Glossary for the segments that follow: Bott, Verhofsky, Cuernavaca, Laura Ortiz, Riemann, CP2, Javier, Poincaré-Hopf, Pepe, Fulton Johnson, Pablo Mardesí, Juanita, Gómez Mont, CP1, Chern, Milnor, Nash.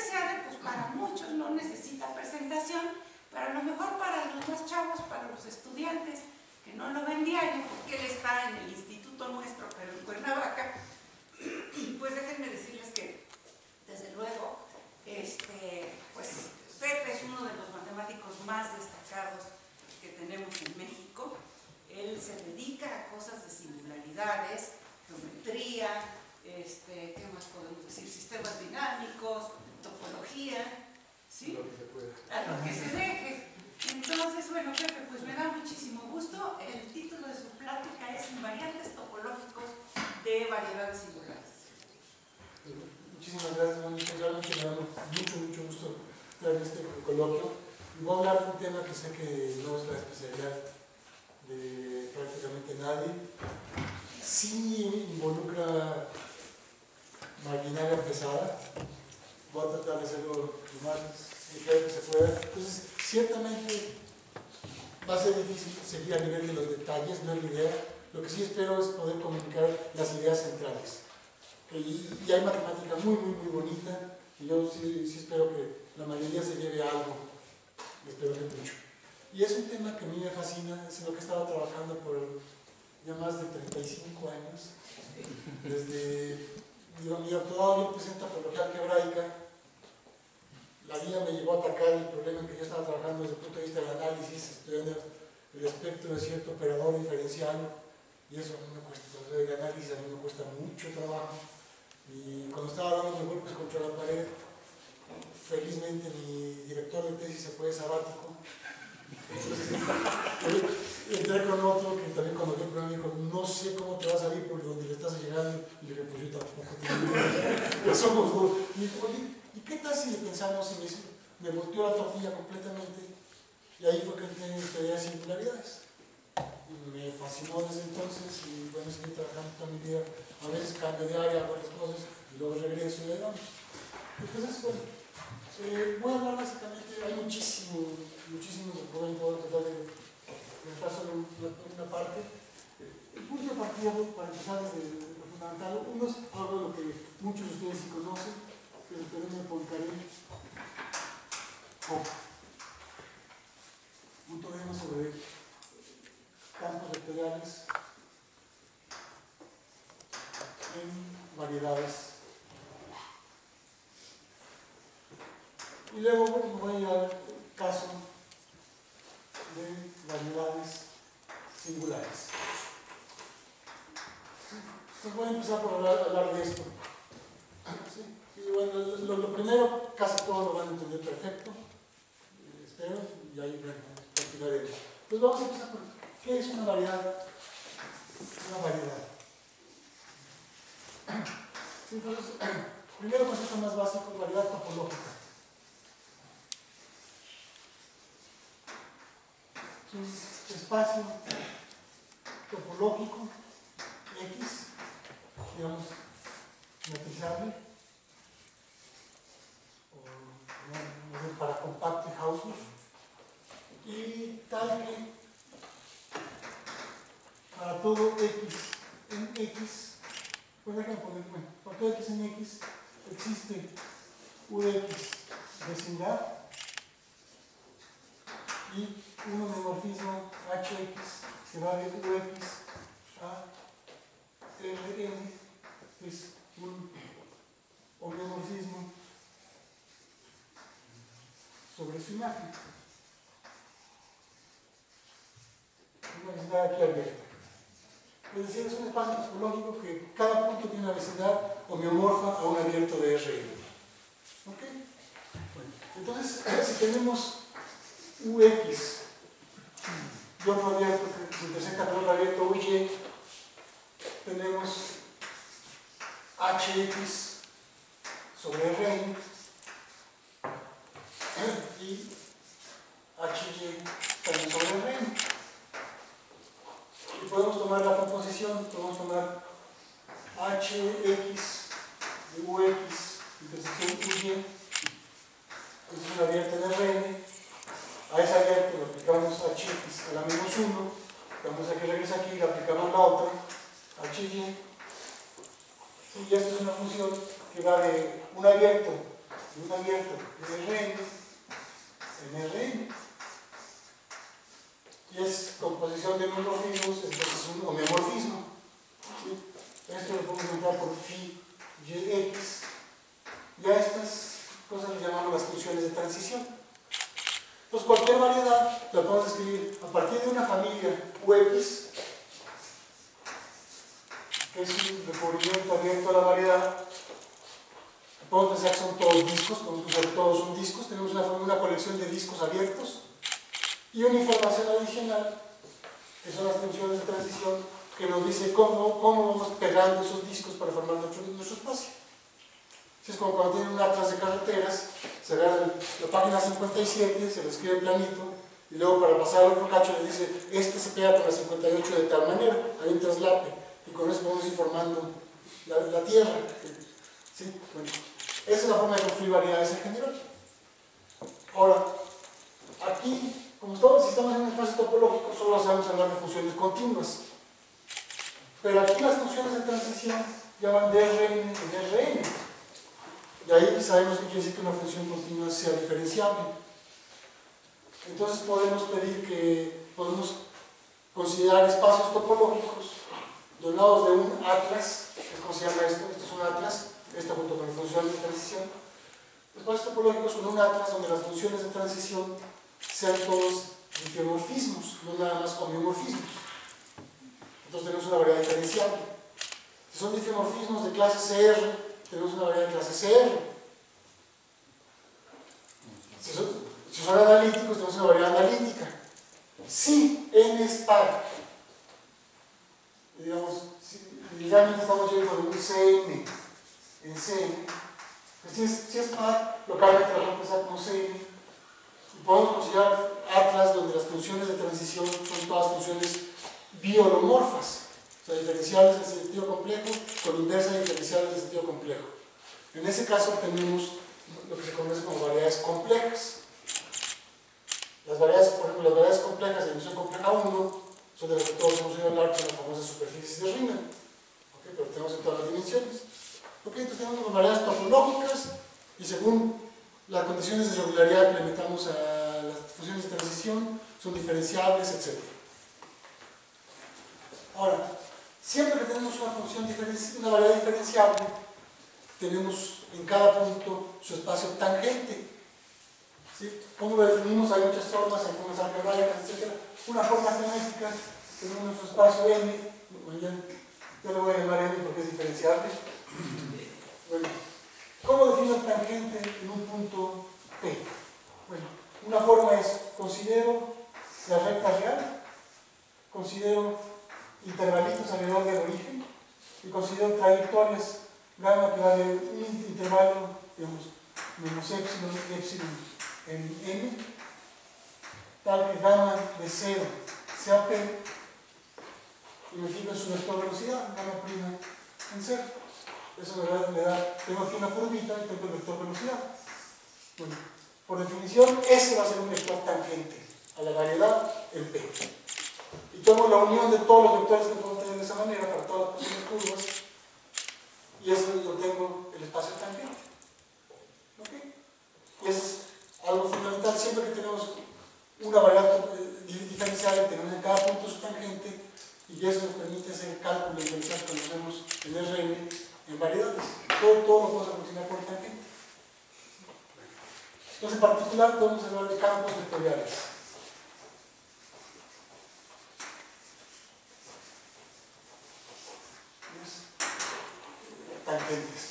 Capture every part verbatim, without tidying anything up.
C R, pues para muchos no necesita presentación, pero a lo mejor para los más chavos, para los estudiantes que no lo ven diario, porque él está en el instituto nuestro, pero en Cuernavaca, pues déjenme decirles que, desde luego, este, pues Pepe es uno de los matemáticos más destacados que tenemos en México. Él se dedica a cosas de singularidades, geometría, este, ¿qué más podemos decir? Sistemas dinámicos, topología, ¿sí? Lo que se pueda. A lo que se deje. Entonces, bueno, Pepe, pues me da muchísimo gusto. El título de su plática es Invariantes topológicos de variedades singulares. Muchísimas gracias, Juanita. Realmente me da mucho, mucho gusto estar en este coloquio. Y voy a hablar de un tema que sé que no es la especialidad de prácticamente nadie. Sí involucra maquinaria pesada. Voy a tratar de hacerlo lo más ligero que se pueda. Entonces, ciertamente va a ser difícil seguir a nivel de los detalles, no es la idea. Lo que sí espero es poder comunicar las ideas centrales. Y, y hay matemática muy, muy, muy bonita. Y yo sí, sí espero que la mayoría se lleve a algo. Espero que mucho. Y es un tema que a mí me fascina, es en lo que he estado trabajando por ya más de treinta y cinco años. Desde digo, mi doctorado, yo empecé en topología algebraica. La vida me llevó a atacar el problema en que yo estaba trabajando desde el punto de vista del análisis, estudiando el espectro de cierto operador diferencial. Y eso a mí me cuesta, el análisis a mí me cuesta mucho trabajo. Y cuando estaba dando mis golpes contra la pared, felizmente mi director de tesis se fue sabático. Entonces, entré con otro que también cuando vi el problema me dijo, no sé cómo te va a salir por donde le estás llegando. Y le dije, pues yo tampoco tengo. Pues somos dos. Y dijo, oye, ¿y qué tal si pensamos en eso? Me volteó la tortilla completamente. Y ahí fue que entré en teoría de singularidades. Y me fascinó desde entonces. Y bueno, seguí trabajando toda mi vida. A veces cambio de área, varias cosas. Y luego regreso y vamos. Entonces, bueno, eh, voy a hablar básicamente, hay muchísimo, muchísimo que pueden tratar de comentar sobre una, una parte. El punto de partida, para empezar desde lo fundamental, uno es algo de lo que muchos de ustedes sí conocen, que es el teorema de Poincaré-Hopf. Un teorema sobre campos vectoriales en variedades. Y luego voy al caso de variedades singulares. Entonces voy a empezar por hablar, hablar de esto. ¿Sí? Y bueno, lo, lo primero, casi todos lo van a entender perfecto, eh, espero, y ahí bueno, continuaremos. Pues vamos a empezar por qué es una variedad. Una variedad. Entonces, primero concepto más básico, variedad topológica. Es un espacio topológico X, digamos, metrizable, o para compact houses, y tal que para todo X en X, pues déjenme poner, bueno, para todo X en X existe U de X vecindad y un homomorfismo Hx que va de Ux a Rn, es un homomorfismo sobre su imagen. Una vecindad aquí abierta. Es decir, es un espacio topológico que cada punto tiene una vecindad homeomorfa a un abierto de Rn. ¿Ok? Bueno, entonces, si tenemos Ux, yo otro abierto que intersecta con otro abierto Uy, tenemos Hx sobre Rn y Hy también sobre Rn. Y podemos tomar la composición, podemos tomar Hx de Ux intersección Uy, es un abierto de Rn. A esa abierta le aplicamos Hx a la menos uno, vamos a que regresa aquí y le aplicamos la otra, Hy. Y esta es una función que va de un abierto un abierto R N, M R N, y es composición de homomorfismos, entonces un homeomorfismo. ¿Sí? Esto lo podemos encontrar por phi y x. Y a estas cosas le llamamos las funciones de transición. Pues cualquier variedad la podemos escribir a partir de una familia U X, que es un recubrimiento abierto a la variedad. Podemos pensar que son todos discos, podemos usar todos son discos, tenemos una, una colección de discos abiertos y una información adicional, que son las funciones de transición, que nos dice cómo, cómo vamos pegando esos discos para formar nuestro, nuestro espacio. Así es como cuando tienen un atlas de carreteras, se ve la página cincuenta y siete, se lo escribe en planito, y luego para pasar al otro cacho le dice, este se pega por la cincuenta y ocho de tal manera, hay un traslape, y con eso vamos informando la, la tierra. ¿Sí? Bueno, esa es la forma de construir variedades en general. Ahora, aquí, como todos, si estamos en un espacio topológico, solo sabemos hablar de funciones continuas. Pero aquí las funciones de transición ya van de R N en R N. De ahí sabemos que quiere decir que una función continua sea diferenciable. Entonces podemos pedir que podemos considerar espacios topológicos donados de un atlas, ¿cómo se llama esto? Esto es un atlas, esto junto con las funciones de transición. Los espacios topológicos son un atlas donde las funciones de transición sean todos difeomorfismos, no nada más homeomorfismos. Entonces tenemos una variedad diferenciable. Si son difeomorfismos de clase C R, tenemos una variedad de clase C R. Si son, si son analíticos, tenemos una variedad analítica. Si n es par, digamos, literalmente estamos yendo con un C N en C N, pues si, es, si es par, localmente lo vamos a pensar como C N, y podemos considerar atlas donde las funciones de transición son todas funciones biolomorfas, o sea, diferenciables en sentido complejo con inversa diferenciables en sentido complejo. En ese caso tenemos lo que se conoce como variedades complejas. Las variedades, por ejemplo, las variedades complejas de dimensión compleja uno son de las que todos hemos oído hablar, que son las famosas superficies de Riemann, ¿okay? Pero tenemos en todas las dimensiones. ¿Okay? Entonces tenemos las variedades topológicas y según las condiciones de regularidad que le metamos a las funciones de transición son diferenciables, etcétera. Ahora, siempre que tenemos una función una variedad diferenciable, tenemos en cada punto su espacio tangente. ¿Sí? ¿Cómo lo definimos? Hay muchas formas, hay formas algebraicas, etcétera. Una forma geométrica, tenemos nuestro espacio N, bueno, ya, ya lo voy a llamar N porque es diferenciable. Bueno, ¿cómo defino el tangente en un punto P? Bueno, una forma es, considero la recta real, considero intervalitos alrededor del origen y considero trayectorias gamma que va de un intervalo, digamos, menos epsilon, epsilon en N, tal que gamma de cero sea P y me fijo en su vector velocidad, gamma prima en cero. Eso me da, me da, tengo aquí una curvita y tengo el vector velocidad. Bueno, por definición ese va a ser un vector tangente a la variedad en P. Y tomo la unión de todos los vectores que puedo tener de esa manera para todas las posibles curvas y eso yo tengo el espacio tangente. ¿Okay? Y eso es algo fundamental siempre que tenemos una variedad diferencial, tenemos en cada punto su tangente y eso nos permite hacer cálculos diferenciales que conocemos en R N en variedades. Todo, todo lo podemos aproximar por tangente. Entonces, en particular, podemos hablar de campos vectoriales. Tangentes.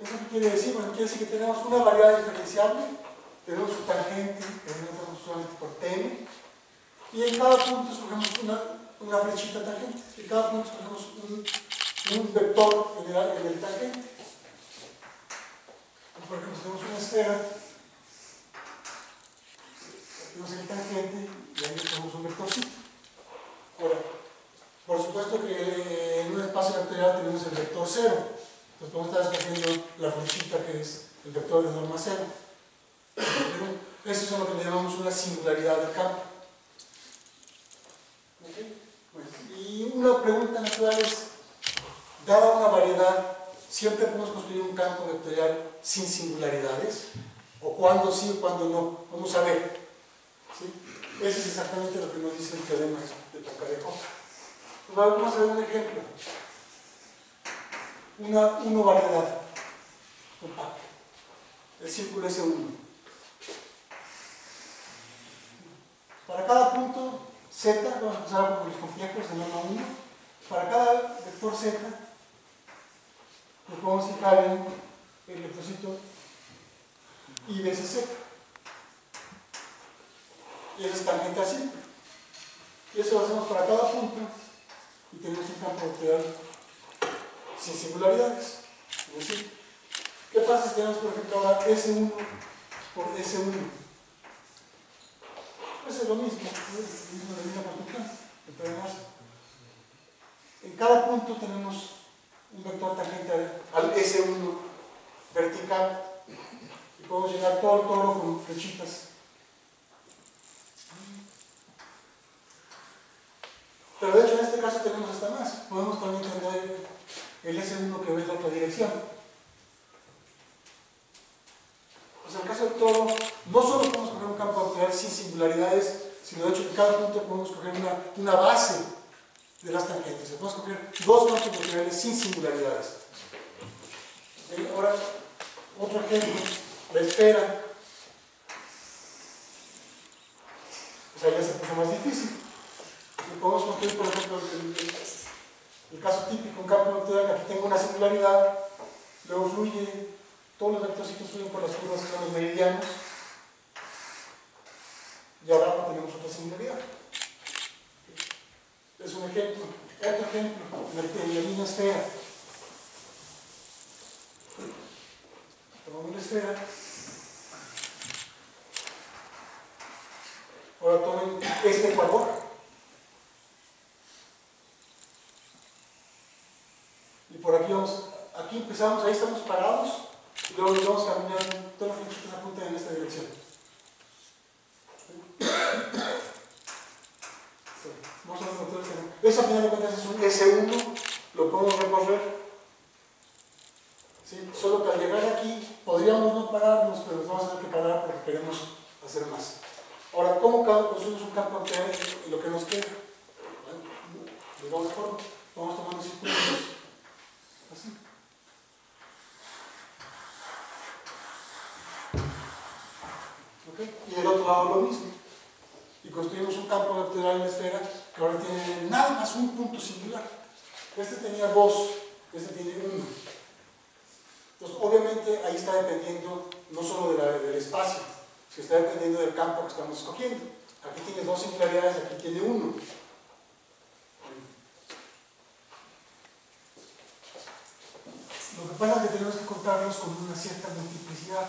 ¿Eso qué quiere decir? Bueno, quiere decir que tenemos una variedad diferenciable. Tenemos su tangente, tenemos solamente por T N, y en cada punto escogemos una, una flechita tangente, en cada punto escogemos un, un vector en el, en el tangente. Entonces, por ejemplo, tenemos una esfera, tenemos el tangente y ahí tenemos un vectorcito. Ahora, por supuesto que en un espacio vectorial tenemos el vector cero, entonces vamos a estar escogiendo la flechita que es el vector de norma cero. Eso es lo que le llamamos una singularidad del campo. ¿Okay? Pues, y una pregunta natural es, dada una variedad siempre podemos construir un campo vectorial sin singularidades, o cuando sí o cuando no, vamos a ver, ¿sí? Eso es exactamente lo que nos dice el teorema de Poincaré-Hopf. Vamos a ver un ejemplo, una, una variedad compacta, el círculo ese uno. Para cada punto Z, vamos a empezar con los complejos en uno uno, para cada vector Z lo podemos fijar en el vectorcito y veces Z, y eso es tangente a cinco. Y eso lo hacemos para cada punto y tenemos un campo vectorial sin singularidades. Es decir, ¿qué pasa si tenemos, por ejemplo, ahora ese uno por ese uno? Pues es lo mismo, es lo mismo de la misma construcción. Entonces, en cada punto tenemos un vector tangente al ese uno vertical y podemos llenar todo el toro con flechitas. Pero de hecho, en este caso tenemos hasta más. Podemos también tener el ese uno que ve en la otra dirección. Pues en el caso del toro, no solo podemos coger un campo vectorial sin singularidades, sino de hecho en cada punto podemos coger una, una base de las tangentes. Podemos coger dos campos vectoriales sin singularidades. ¿Okay? Ahora, otro ejemplo, la esfera. O sea, ya se puso más difícil. Y podemos construir, por ejemplo, el, el, el caso típico, un campo vectorial que aquí tengo una singularidad, luego fluye, todos los vectorcitos fluyen por las curvas que son los meridianos, y ahora tenemos otra singularidad. Es un ejemplo. Otro ejemplo, en la misma esfera. Tomamos una esfera. Ahora tomen este ecuador. Por aquí vamos, aquí empezamos, ahí estamos parados y luego nos vamos caminando, todos los flechitos apuntan en esta dirección. Sí. Vamos a ver los que... Eso al final de cuentas es un ese uno, lo podemos recorrer. ¿Sí? Solo que al llegar aquí podríamos no pararnos, pero nos vamos a tener que parar porque queremos hacer más. Ahora, ¿cómo construimos un campo vectorial y lo que nos queda? De dos formas, vamos tomando círculos. Así. ¿Okay? Y del otro lado lo mismo. Y construimos un campo vectorial en la esfera que ahora tiene nada más un punto singular. Este tenía dos, este tiene uno. Entonces, obviamente, ahí está dependiendo no solo de la, del espacio, sino está dependiendo del campo que estamos escogiendo. Aquí tiene dos singularidades, aquí tiene uno. Lo que pasa es que tenemos que contarnos con una cierta multiplicidad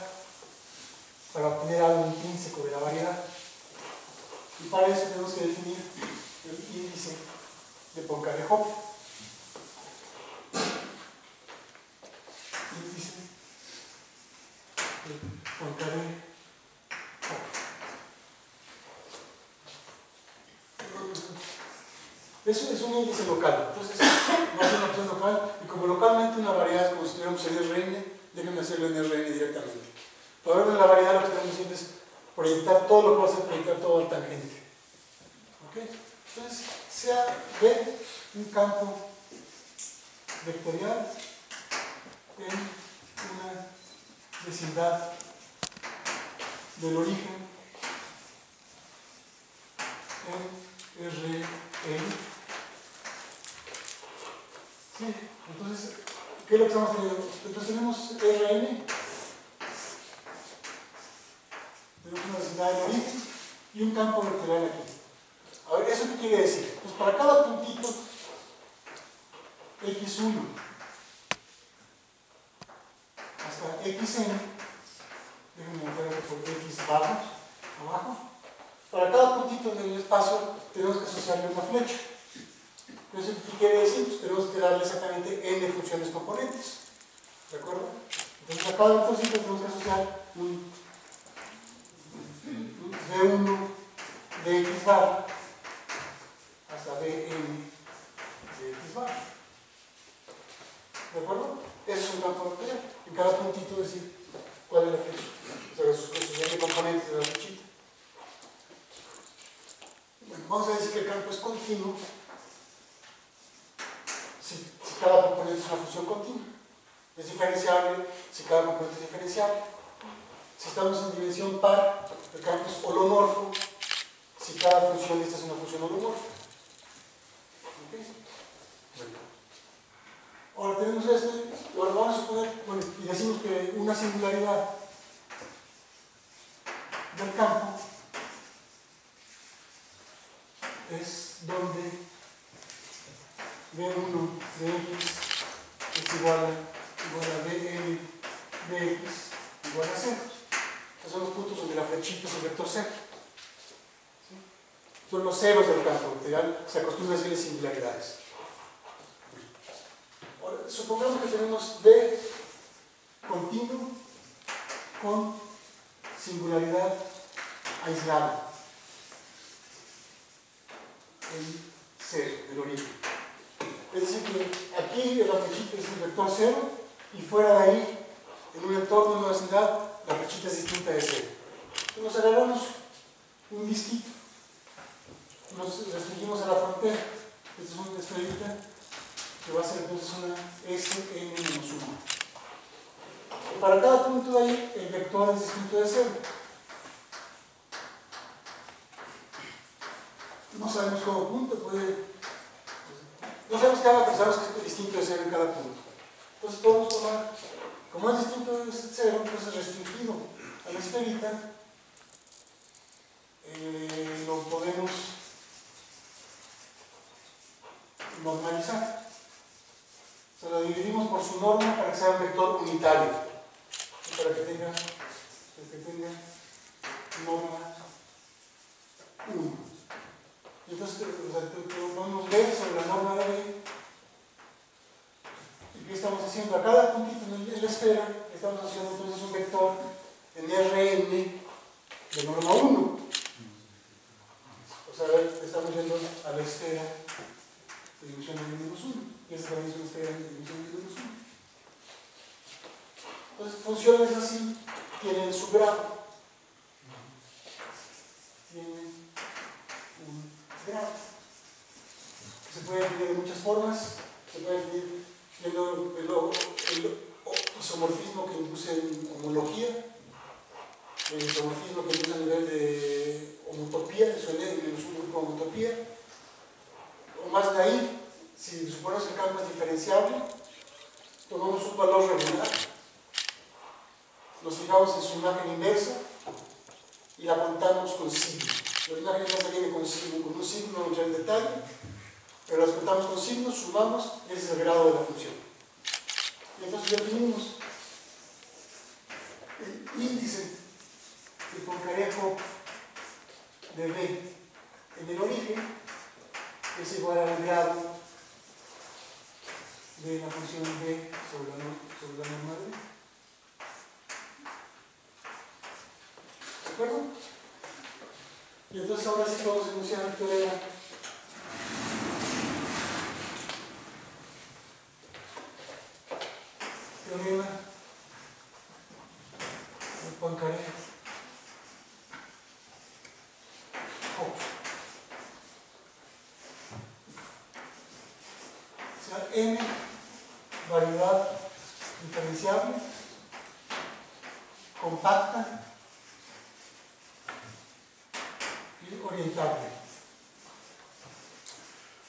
para obtener algo intrínseco de la variedad. Y para eso tenemos que definir el índice de Poincaré-Hopf. Índice de Poincaré-Hopf. Eso es un índice local. Entonces, no es una opción local, y como localmente una variedad es como si tuviéramos el R N, déjenme hacerlo en R N directamente. Para ver la variedad, lo que estamos haciendo es proyectar todo lo que va a hacer, proyectar todo al tangente. ¿Okay? Entonces, sea B un campo vectorial en una vecindad del origen en R N. Sí, entonces, ¿qué es lo que estamos teniendo? Entonces tenemos R N, tenemos una vecindad del origen y un campo vectorial aquí. A ver, ¿eso qué quiere decir? Pues para cada puntito equis uno hasta equis ene, déjenme meterlo por X barra, abajo, para cada puntito en el espacio tenemos que asociarle una flecha. Entonces, ¿qué quiere decir? Pues tenemos que darle exactamente n funciones componentes. ¿De acuerdo? Entonces, a cada vectorcito tenemos que asociar un de uno de x bar hasta bn de x bar. ¿De acuerdo? Eso es un cada puntito decir cuál es la flecha, o sea, la sucesión de componentes de la flechita. Bueno, vamos a decir que el campo es continuo si, si cada componente es una función continua. Es diferenciable si cada componente es diferenciable. Si estamos en dimensión par, el campo es holomorfo si cada función esta es una función holomorfa. ¿Okay? Ahora tenemos esto, ahora vamos a suponer, bueno, y decimos que una singularidad del campo es donde B uno de X es igual a B L de X igual a cero. Estos son los puntos donde la flechita es el vector cero. ¿Sí? Son los ceros del campo, ¿verdad? Se acostumbra a decirle singularidades. Supongamos que tenemos D continuo con singularidad aislada en cero, el origen. Es decir, que aquí la flechita es el vector cero y fuera de ahí, en un entorno de una ciudad, la flechita es distinta de cero. Nos agarramos un disquito, nos restringimos a la frontera. Esta es una estrellita que va a ser entonces una S N menos uno. Para cada punto de ahí, el vector es distinto de cero. No sabemos cómo punto puede... No sabemos cada, pero sabemos que es distinto de cero en cada punto. Entonces podemos tomar, como es distinto de cero, entonces restringido a la esferita, eh, lo podemos normalizar. Se lo dividimos por su norma para que sea un vector unitario y para que tenga, que tenga norma uno. Y entonces vamos a ver sobre la norma de B. ¿Y qué estamos haciendo? A cada puntito en la esfera estamos haciendo entonces un vector en R N de norma uno. O sea, estamos yendo a la esfera de dimensión de menos uno. Esta también es una esfera de dimensión de menos uno. Entonces, funciones así tienen su grado. Tienen un grado. Se puede definir de muchas formas. Se puede definir viendo el, el, el isomorfismo que induce en homología, el isomorfismo que induce a nivel de homotopía, eso es un grupo de homotopía, o más naive. Si suponemos que el campo es diferenciable, tomamos un valor regular, nos fijamos en su imagen inversa y la contamos con signo. La imagen inversa viene con signo, con un signo, no entra en detalle, pero las contamos con signo, sumamos, y ese es el grado de la función. Y entonces definimos el índice de Poincaré-Hopf de B en el origen, que es igual al grado de la función B sobre la, sobre la norma de B. ¿De acuerdo? Y entonces ahora sí vamos a enunciar el teorema teorema de Poincaré-Hopf. O sea, M variedad diferenciable, compacta y orientable.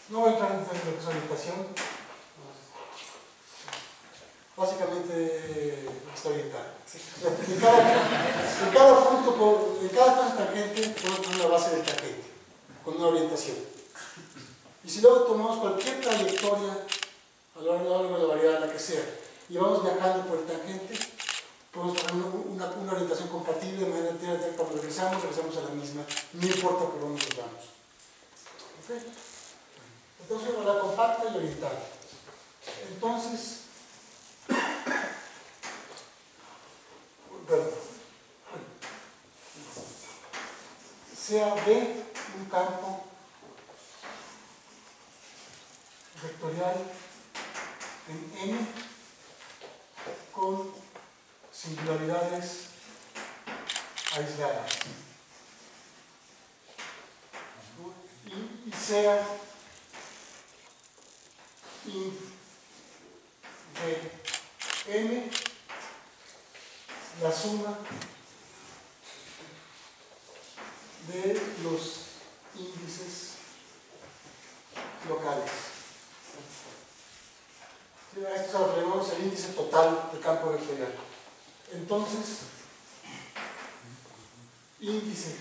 No voy a entrar en lo que es orientación, básicamente está orientada. En cada, en cada punto, en cada punto tangente, podemos poner una base de tangente con una orientación. Y si luego tomamos cualquier trayectoria a lo largo de la variedad, la que sea, y vamos viajando por el tangente, podemos poner una, una, una orientación compatible de manera que cuando regresamos, regresamos a la misma, no importa por dónde nos vamos. ¿Okay? Entonces, una compacta y orientada. Entonces, perdón, sea B un campo vectorial en M con singularidades aisladas y, y sea in de n la suma de los índices locales. A esto se refiere el índice total de campo vectorial. Entonces, índice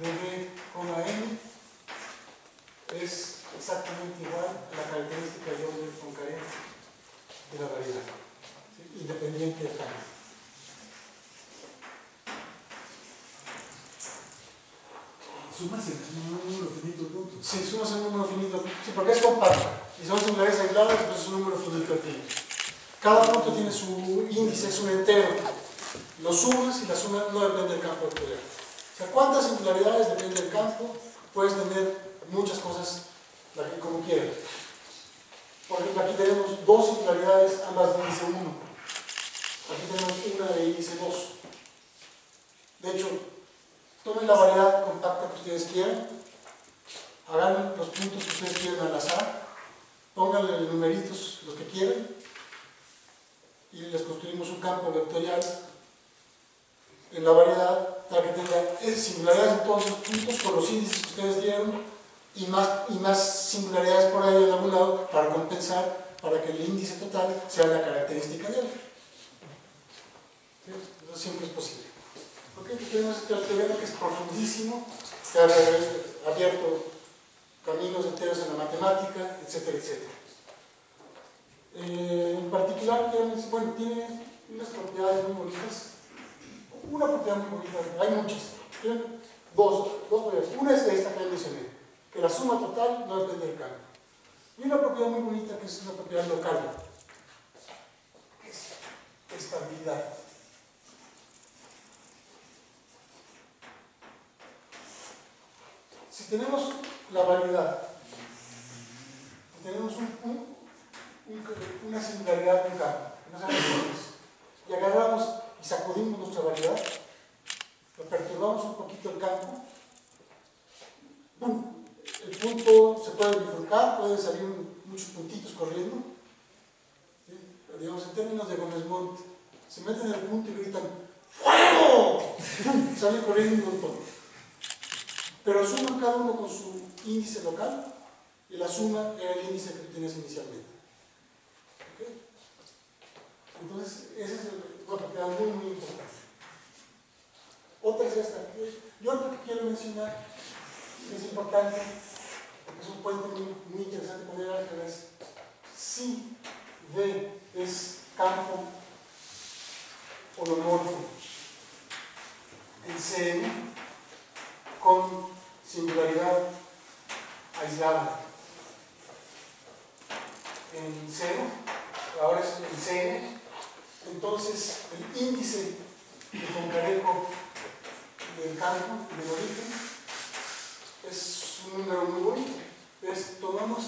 de B,N es exactamente igual a la característica de orden Poincaré de la variedad, ¿sí? Independiente del cambio. ¿Sumas el número finito punto? Sí, sumas el número finito punto. Sí, porque es compacta. Y son singulares aisladas, pero es un número finito aquí. Cada punto tiene su índice, es un entero. Lo sumas y la suma no depende del campo vectorial. O sea, ¿cuántas singularidades depende del campo? Puedes tener muchas cosas como quieras. Por ejemplo, aquí tenemos dos singularidades, ambas de índice uno. Aquí tenemos una de índice dos. De hecho, tomen la variedad compacta que ustedes quieran, hagan los puntos que ustedes quieran al azar, pónganle numeritos los que quieran y les construimos un campo vectorial en la variedad para que tenga esas singularidades en todos los puntos con los índices que ustedes dieron y más, y más singularidades por ahí en algún lado para compensar, para que el índice total sea la característica de él. Eso siempre es posible. Ok, tenemos este teorema que es profundísimo, que ha abierto caminos enteros en la matemática, etcétera, etcétera. Eh, en particular, bueno, tiene unas propiedades muy bonitas. Una propiedad muy bonita, hay muchas. Dos, dos propiedades. Una es esta que mencioné, que la suma total no depende del cambio. Y una propiedad muy bonita que es una propiedad local, que es estabilidad. Si tenemos la variedad, si tenemos un, un, un, una singularidad de un campo, no sabemos, y agarramos y sacudimos nuestra variedad, lo perturbamos un poquito el campo, ¡pum! El punto se puede bifurcar, pueden salir muchos puntitos corriendo, ¿sí? Pero digamos en términos de Gómez Mont, se meten en el punto y gritan ¡fuego! Salen corriendo un montón. Pero suman cada uno con su índice local y la suma era el índice que tienes inicialmente. ¿Okay? Entonces, esa es una propiedad muy, muy importante. Otra es esta. Yo lo que quiero mencionar, que es importante, es un puente muy, muy interesante poner al revés. Si D es campo holomorfo en C M con singularidad aislada en cero, ahora es en C N, entonces el índice de Poincaré-Hopf del campo, del origen, es un número muy bonito. Entonces tomamos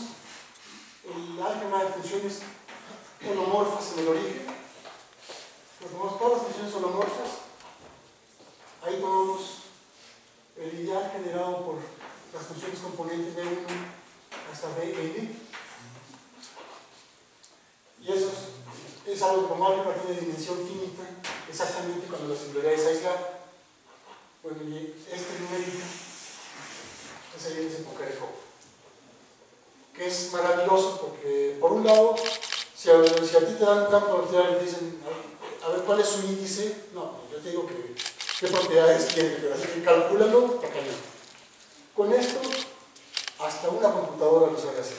el álgebra de funciones holomorfas en el origen, pues tomamos todas las funciones holomorfas, ahí tomamos el ideal generado por las funciones componentes B uno hasta B N, y eso es, es algo como algo que tiene dimensión finita, exactamente cuando la singularidad es aislada. Bueno, y este numerito es el índice Poincaré-Hopf, que es maravilloso porque, por un lado, si a, si a ti te dan un campo vectorial y dicen a ver cuál es su índice, no, yo te digo que qué propiedades tiene, pero así que calcúlalo para cañón. Con esto, hasta una computadora lo sabe hacer.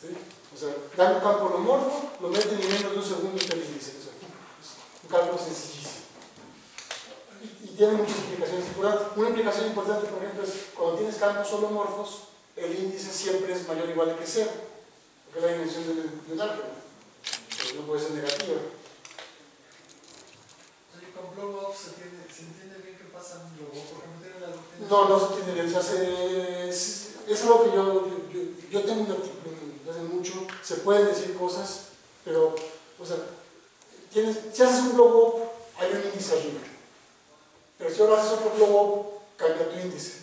¿Sí? O sea, dan un campo holomorfo, lo meten en menos de un segundo y te dicen. O sea, un cálculo sencillísimo. Y, y tiene muchas implicaciones importantes. Una implicación importante, por ejemplo, es cuando tienes campos holomorfos, el índice siempre es mayor o igual que cero, porque es la dimensión de un álgebra. No puede ser negativa. Con blow-off se, ¿se entiende bien qué pasa en blow-off? Porque no tiene la doctrina. No, no se entiende bien. O sea, se, es, es algo que yo, yo, yo tengo un artículo desde mucho. Se pueden decir cosas, pero, o sea, Tienes, si haces un globo, hay un índice arriba. Pero si ahora haces otro globo, cambia tu índice.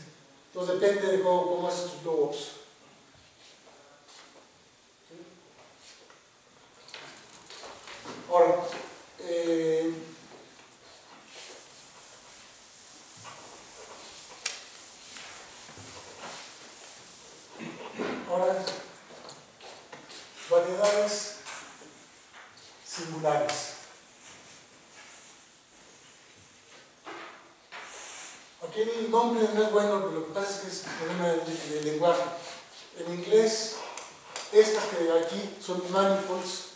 Entonces depende de cómo, cómo haces tus globos. ¿Sí? Ahora, eh, ahora, variedades singulares. Aquí el nombre no es bueno, pero lo que pasa es que es un problema del lenguaje. En inglés, estas que aquí son manifolds,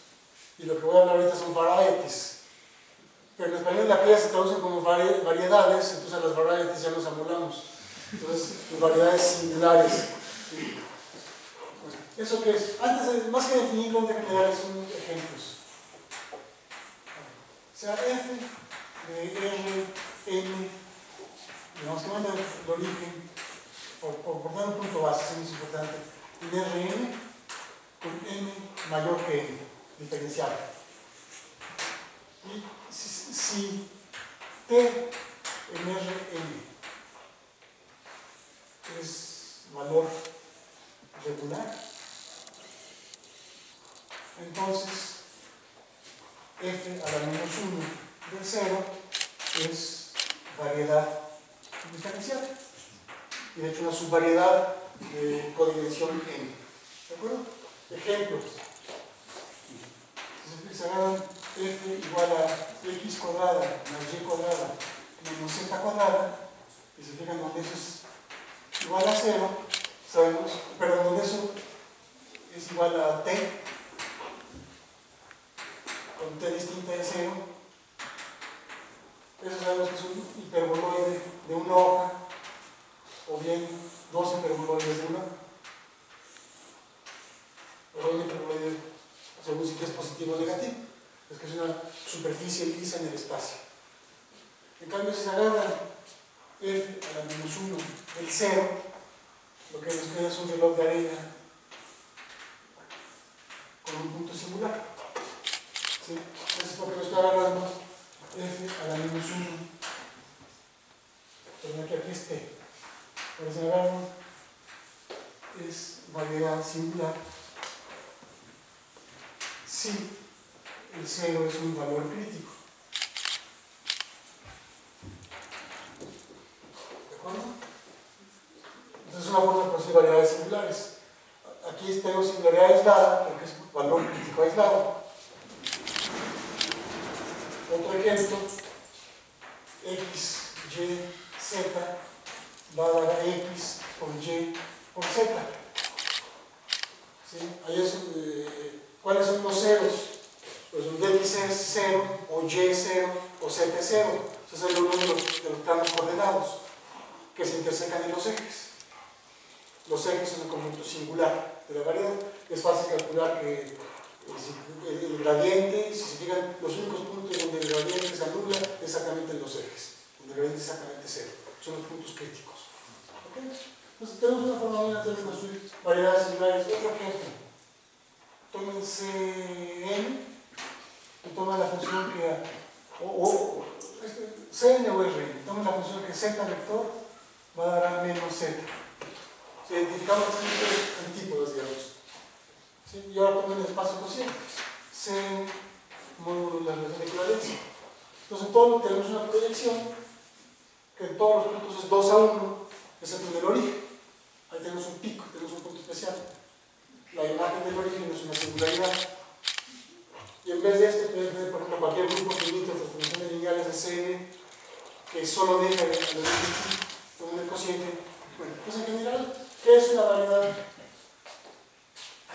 y lo que voy a hablar ahorita son varieties. Pero en español las crías se traducen como variedades, entonces a las varieties ya nos amolamos. Entonces, variedades singulares. ¿Eso qué es? Antes, más que definirlo, antes que darles unos ejemplos. O sea, F de R, N. Digamos que manda el origen, por, por, por dar un punto base, eso es importante, en R N con N mayor que N, diferenciado. Y si, si T en R N es valor regular, entonces F a la menos uno del cero es variedad diferencial, y de hecho una subvariedad de codimensión n. ¿De acuerdo? Ejemplos. Entonces, se agarran f igual a x cuadrada más y cuadrada menos z cuadrada, y se fijan donde eso es igual a cero, sabemos, perdón, donde eso es igual a t, con t distinta de cero. Eso sabemos que es un hiperboloide de una hoja, o bien dos hiperboloides de una, pero un hiperboloide según si que es positivo o negativo, es que es una superficie lisa en el espacio. En cambio, si se agarra f a la menos uno del cero, lo que nos queda es un reloj de arena con un punto singular. ¿Sí? Eso es lo que nos está agarrando. F a la menos uno, perdón, que aquí es T, pero si agarramos es variedad singular si el cero es un valor crítico. ¿De acuerdo? Entonces es una forma de producir variedades singulares. Aquí tenemos singularidad aislada porque es valor crítico aislado. Otro ejemplo, x, y, z va a dar a x por y por z. ¿Sí? Ahí es, eh, ¿cuáles son los ceros? Pues donde x es cero, o y es cero, o z es cero. Esos son los números de los planos coordenados que se intersecan en los ejes. Los ejes son el conjunto singular de la variedad. Es fácil calcular que el gradiente, si se fijan, los únicos puntos donde el gradiente se anula exactamente en los ejes, donde el gradiente es exactamente cero, son los puntos críticos. ¿Okay? Entonces tenemos una forma de hacer construir variedades similares. Otro ejemplo, tomen Cn y tomen la función que o, o este, Cn o Rn, tomen la función que z vector va a dar a menos z. Si identificamos el tipo, digamos. Sí, y ahora pongo el espacio cociente, C módulo la relación de equivalencia. Entonces todo, tenemos una proyección que en todos los puntos es dos a uno, excepto en el origen. Ahí tenemos un pico, tenemos un punto especial. La imagen del origen es una singularidad. Y en vez de este, por ejemplo, cualquier grupo finito de funciones lineales de C N que solo deja el origen con el cociente. Bueno, pues en general, ¿qué es una variedad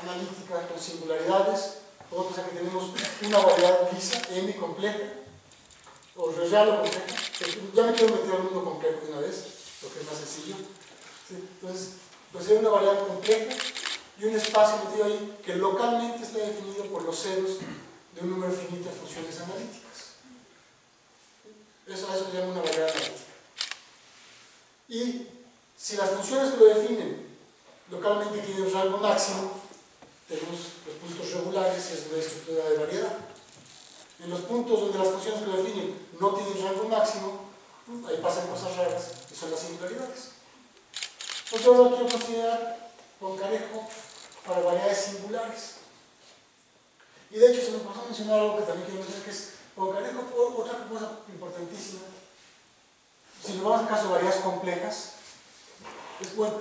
analítica con singularidades? Podemos pensar que tenemos una variedad lisa, M compleja, o real o compleja. Ya me quiero meter al mundo complejo de una vez, porque es más sencillo. ¿Sí? Entonces, pues hay una variedad compleja y un espacio metido ahí que localmente está definido por los ceros de un número finito de funciones analíticas. Eso a eso se llama una variedad analítica. Y si las funciones que lo definen localmente tienen un rango máximo, tenemos los puntos regulares y es una estructura de variedad. en los puntos donde las funciones que lo definen no tienen rango máximo, ahí pasan cosas raras, que son las singularidades. Entonces ahora quiero considerar Poincaré-Hopf para variedades singulares. Y de hecho se me pasó a mencionar algo que también quiero mencionar, que es Poincaré-Hopf, otra cosa importantísima. Si nos vamos a caso de variedades complejas, es bueno,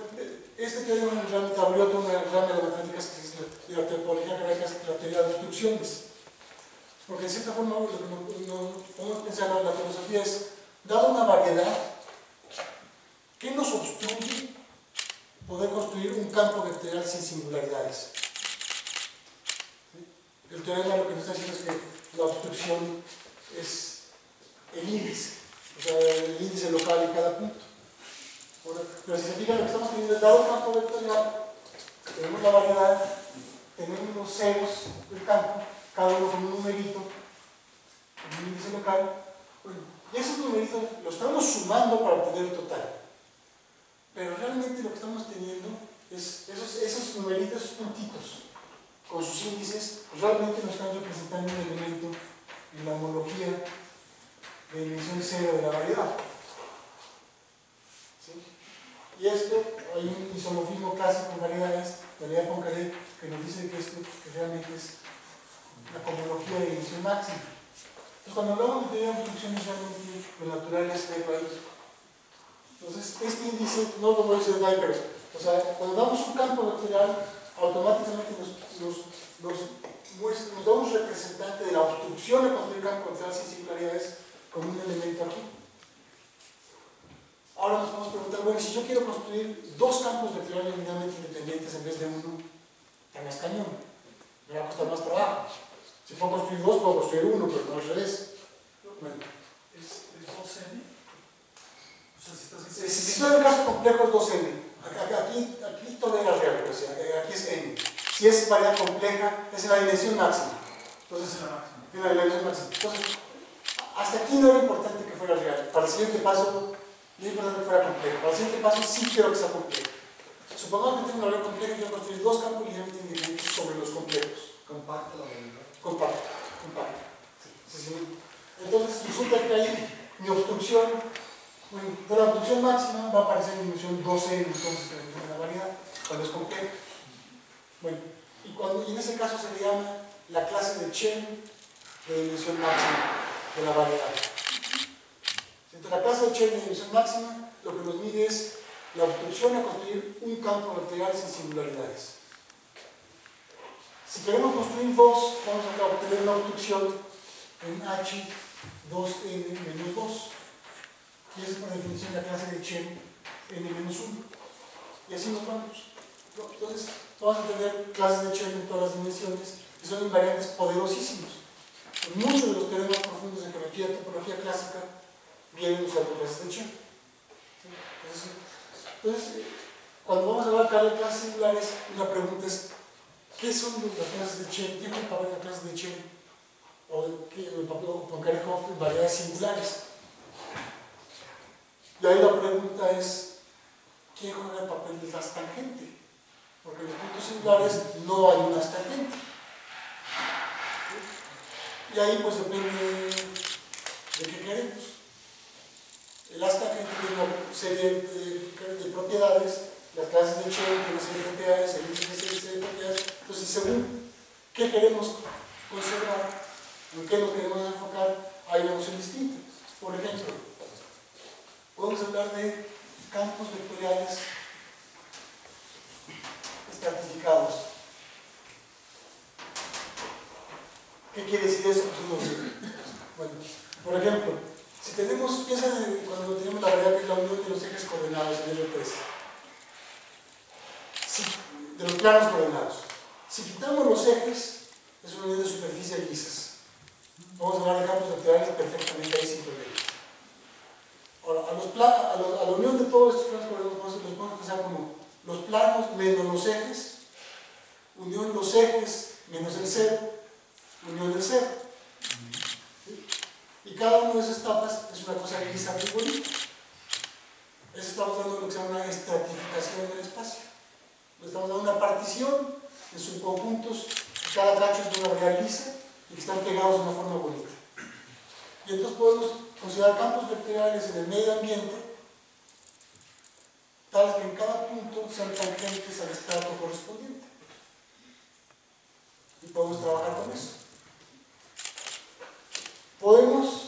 este teorema realmente abrió toda una rama de las matemáticas, que es la topología canaria, la teoría de obstrucciones. Porque de cierta forma lo que podemos pensar en la filosofía es, dada una variedad, ¿qué nos obstruye poder construir un campo vectorial sin singularidades? ¿Sí? El teorema lo que nos está diciendo es que la obstrucción es el índice, o sea, el índice local en cada punto. Ahora, pero si se fijan, lo que estamos teniendo es, dado un campo vectorial, tenemos la variedad, tenemos unos ceros del campo, cada uno con un numerito, un índice local. Bueno, y esos numeritos los estamos sumando para obtener el total. Pero realmente lo que estamos teniendo es esos, esos numeritos, esos puntitos, con sus índices, pues realmente nos están representando un elemento en la homología de dimensión cero de la variedad. ¿Sí? Y esto, hay un isomorfismo clásico en variedades, variedad Poincaré, que nos dice que esto que realmente es la homología de dimensión máxima. Entonces, cuando hablamos de teoría de obstrucciones, realmente lo natural es verlo ahí. Entonces, este índice no lo voy a decir diapers. O sea, cuando damos un campo vectorial, automáticamente nos, nos, nos, muestra, nos da un representante de la obstrucción de construir campo vectorial sin singularidades con un elemento aquí. Ahora nos podemos preguntar, bueno, si yo quiero construir dos campos vectoriales linealmente independientes en vez de uno, tan más cañón. Me va a costar más trabajo. Si puedo construir dos, puedo construir uno, pero no al revés. Bueno. ¿Es, es dos ene? O sea, si estás diciendo... Si, si estoy en casos complejos, es dos ene. Aquí, aquí todo es la real, o sea, aquí es n. Si es variedad compleja, es en la dimensión máxima. Entonces, en la dimensión máxima. Entonces, hasta aquí no era importante que fuera real. Para el siguiente paso, no era importante que fuera complejo. Para el siguiente paso, sí quiero que sea complejo. Supongamos que tengo una variedad compleja y quiero construir dos campos ligeramente independientes sobre los complejos. Compacta la variedad. Compacta, compacta. Sí, sí, sí. Entonces resulta que ahí mi obstrucción, bueno, de la obstrucción máxima va a aparecer en dimensión dos ene, entonces en la variedad, cuando es complejo. Bueno, y, cuando, y en ese caso se le llama la clase de Chern de dimensión máxima de la variedad. Entonces la clase de Chern de dimensión máxima lo que nos mide es la obstrucción a construir un campo vectorial sin singularidades. Si queremos construir dos, vamos a obtener una obstrucción en hache dos ene menos dos. Y esa es por definición la clase de Chern ene menos uno. Y así nos vamos. Entonces, vamos a tener clases de Chern en todas las dimensiones, que son invariantes poderosísimos. En muchos de los teoremas profundos de geometría y topología clásica vienen usando clases de Chern. ¿Sí? Entonces, Entonces, cuando vamos a hablar de clases singulares, la pregunta es, ¿qué son las clases de Chern? ¿Qué ocupan las clases de Chern? ¿O Poincaré-Hopf en variedades singulares? Y ahí la pregunta es, ¿quién juega el papel de las tangentes? Porque en los puntos singulares no hay una tangente. Y ahí pues depende de qué queremos. El asta que tiene una serie de, de, de propiedades, las clases de Chern tienen una serie de propiedades, el índice tiene una serie de propiedades. Entonces, según qué queremos conservar, en qué nos queremos enfocar, hay una noción distinta. Por ejemplo, podemos hablar de campos vectoriales estratificados. ¿Qué quiere decir eso? Bueno, por ejemplo, si tenemos, piensa cuando tenemos la variedad que es la unión de los ejes coordenados en ele tres, si, de los planos coordenados. Si quitamos los ejes, es una unión de superficies lisas. Vamos a hablar de campos vectoriales perfectamente asincrónicos. Ahora, a, los plan, a, lo, a la unión de todos estos planos coordenados los podemos pensar como los planos menos los ejes, unión los ejes menos el cero, unión del cero. Y cada una de esas etapas es una cosa lisa muy bonita. Eso estamos dando lo que se llama una estratificación del espacio. Estamos dando una partición de subconjuntos, cada cacho es de una variedad lisa, y que están pegados de una forma bonita. Y entonces podemos considerar campos vectoriales en el medio ambiente, tales que en cada punto sean tangentes al estrato correspondiente. Y podemos trabajar con eso. Podemos,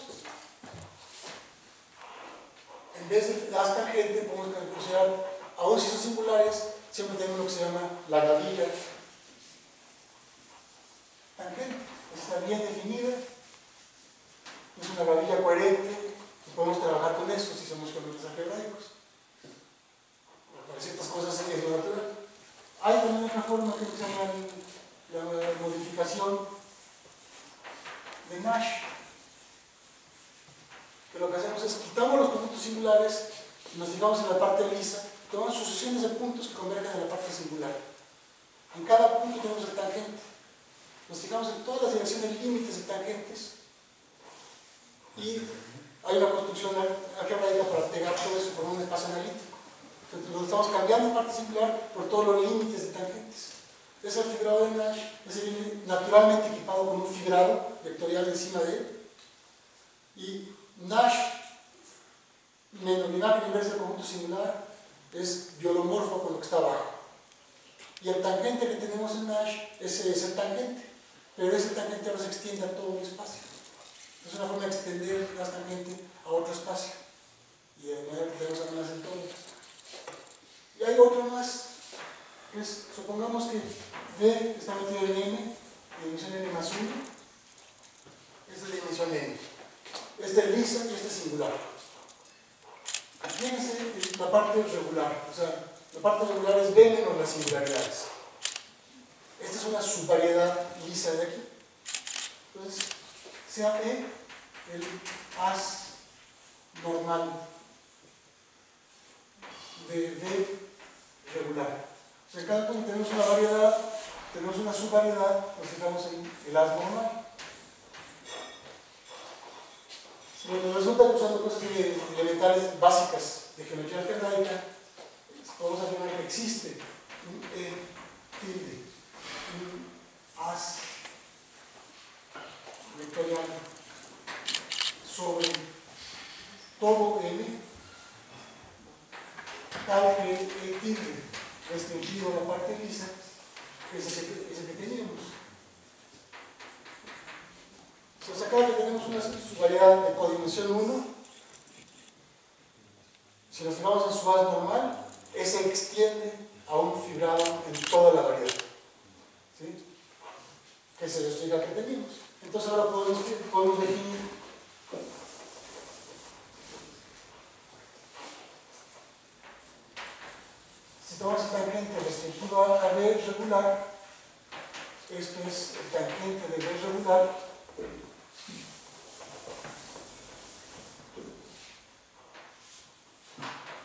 en vez de las tangentes, podemos considerar, aún si son singulares, siempre tenemos lo que se llama la gavilla tangente. Está bien definida, es una gavilla coherente, y podemos trabajar con eso si somos geometras algebraicos. Para ciertas cosas es lo natural. Hay también otra forma que se llama la modificación de Nash, que lo que hacemos es quitamos los conjuntos singulares y nos fijamos en la parte lisa, tomamos sucesiones de puntos que convergen en la parte singular. En cada punto tenemos el tangente, nos fijamos en todas las direcciones límites de tangentes y hay una construcción algebraica para pegar todo eso por un espacio analítico. Entonces nos estamos cambiando en parte singular por todos los límites de tangentes. Ese fibrado de Nash es naturalmente equipado con un fibrado vectorial encima de él, y Nash, menos la imagen inversa del conjunto singular, es biolomorfo con lo que está abajo. Y el tangente que tenemos en Nash es el tangente, pero ese tangente ahora se extiende a todo un espacio. Es una forma de extender la tangente a otro espacio. Y de manera que tenemos algunas en todo. Y hay otro más, que es, supongamos que D está metido en N, dimensión N más uno, esta es la dimensión N. Este es lisa y este es singular. Aquí es la parte regular, o sea, la parte regular es B menos las singularidades. Esta es una subvariedad lisa de aquí. Entonces, sea E el haz normal de D regular. O sea, cada punto tenemos una variedad, tenemos una subvariedad, nos fijamos en el haz normal. Bueno, resulta que usando cosas elementales básicas de geometría algebraica, podemos afirmar que existe un E tilde, un haz vectorial sobre todo N, tal que E tilde restringido a la parte lisa es el que, es el que teníamos. O sea, acá tenemos una subvariedad de codimensión uno. Si nos fijamos en su haz normal, ese extiende a un fibrado en toda la variedad, ¿sí? Que se explica que tenemos. Entonces ahora podemos, podemos definir si tomamos el tangente restringido a B regular, esto es el tangente de B regular.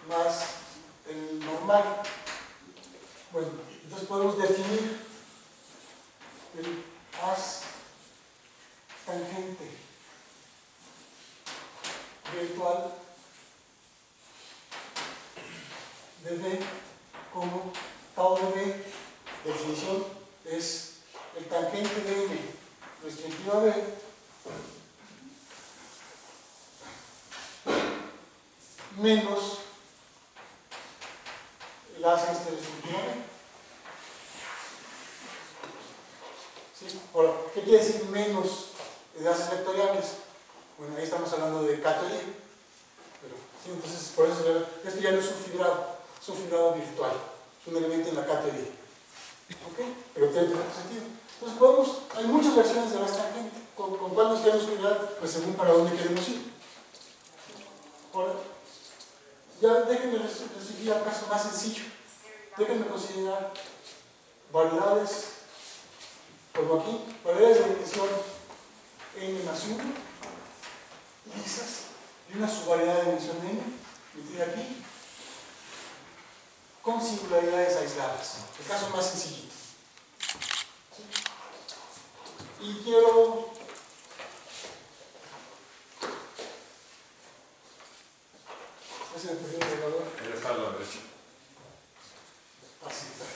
Más el normal. Bueno, entonces podemos definir el haz tangente virtual de B como tau de B, definición es el tangente de M restringido a B menos hace este restringido a B. ¿Sí? Ahora, ¿qué quiere decir menos enlaces vectoriales? Bueno, ahí estamos hablando de Cato y E, pero, ¿sí? Entonces, por eso esto ya no es un fibrado, es un fibrado virtual, es un elemento en la Cato y E, ¿ok? Pero tiene otro sentido. Entonces podemos, hay muchas versiones de la tangente, ¿con, con cuál nos queremos cuidar? Pues según para dónde queremos ir. Ahora, ya déjenme recibir un caso más sencillo. Déjenme considerar variedades, como aquí, variedades de dimensión N más uno, lisas, y una subvariedad de dimensión N, metida aquí, con singularidades aisladas. El caso más sencillito. ¿Sí? Y quiero hacer el perfil regulador. Él está a la derecha. Así está.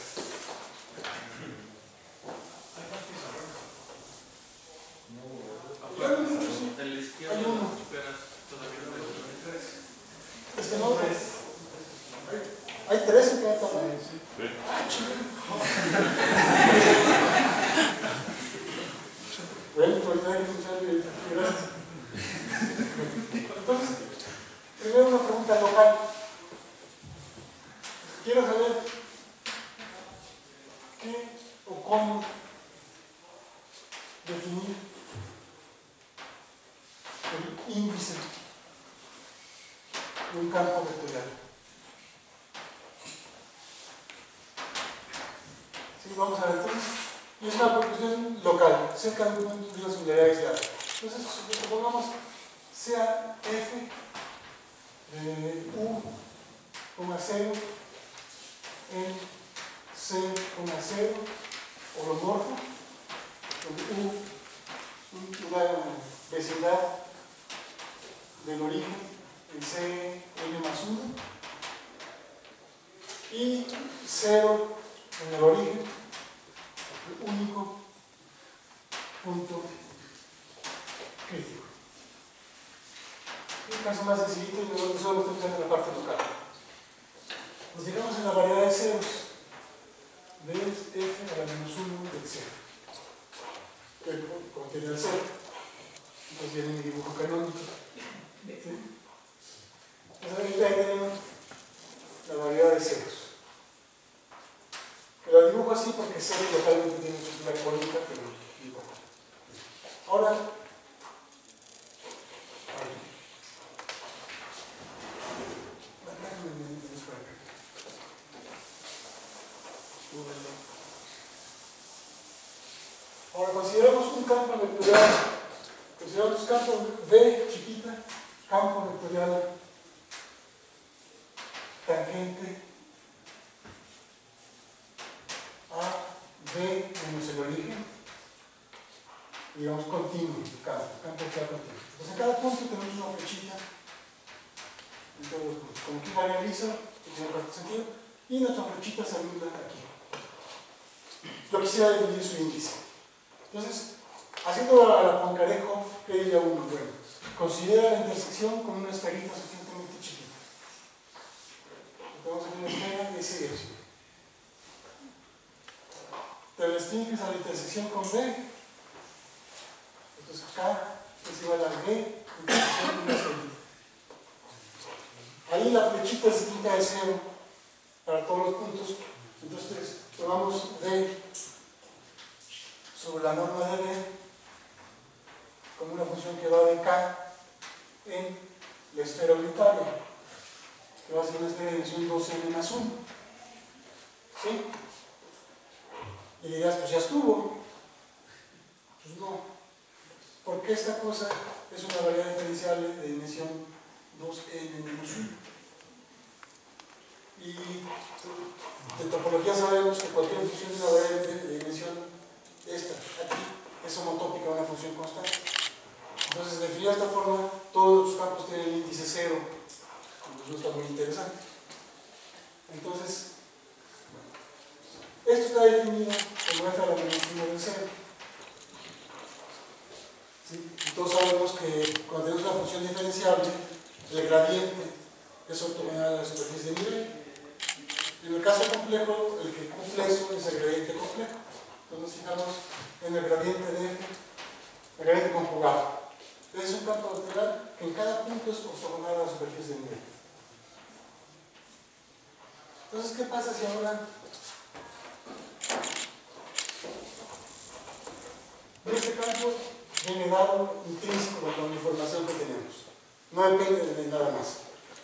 ¿Hay tres o qué? Sí, sí. Ah, chido. Bueno, pues nada, que gracias. Entonces, primero una pregunta local. Quiero saber qué o cómo definir el índice de un campo vectorial. Sí, vamos a ver. Entonces, y es una proporción local, cerca de un punto de una singularidad aislada. Entonces, supongamos sea f de u, cero en c, cero holomorfo, donde u una vecindad del origen en c, n más uno, y cero en el origen, el único punto crítico. Un caso más decidito, y nosotros solo estamos en la parte local. Nos llegamos en la variedad de ceros de f a la menos uno del cero, que contiene el cero. Entonces viene mi dibujo canónico. ¿Sí? Entonces ahorita ahí tenemos la variedad de ceros. Pero la dibujo así porque cero localmente tiene su primera columna, pero igual. Ahora, Ahora consideramos un campo vectorial, consideramos campo V chiquita, campo vectorial tangente a V menos el origen, digamos continuo, campo, campo vectorial continuo. Entonces en cada punto tenemos una flechita, en todos los puntos, como aquí varía lisa, en el sentido, y nuestra flechita saluda aquí. Yo quisiera definir su índice. Entonces, haciendo la, la Poincaré-Hopf, que diría uno, bueno, considera la intersección con una esferita suficientemente chiquita. Tenemos aquí una esfera de ese dirección. Te restringes a la intersección con B. Entonces acá es igual a B, intersección con una esferita. Ahí la flechita es distinta de cero para todos los puntos. Entonces tomamos D sobre la norma de D como una función que va de K en la esfera unitaria, que va a ser una esfera de dimensión dos n más uno. ¿Sí? Y dirás, pues ya estuvo. Pues no, porque esta cosa es una variedad diferencial de dimensión dos n menos uno. Y de topología sabemos que cualquier función es una variedad de dimensión esta, aquí, es homotópica a una función constante. Entonces, definido de esta forma, todos los campos tienen el índice cero. Entonces, está muy interesante. Entonces, esto está definido como f a la menos uno del cero. ¿Sí? Entonces, sabemos que cuando tenemos una función diferenciable, el gradiente es ortogonal a la superficie de nivel. En el caso complejo, el que cumple eso es el gradiente complejo. Entonces nos fijamos en el gradiente de f, el gradiente conjugado. Es un campo vectorial que en cada punto es ortogonal a la superficie de nivel. Entonces, ¿qué pasa si ahora de este campo viene dado intrínseco con la información que tenemos? No depende de nada más.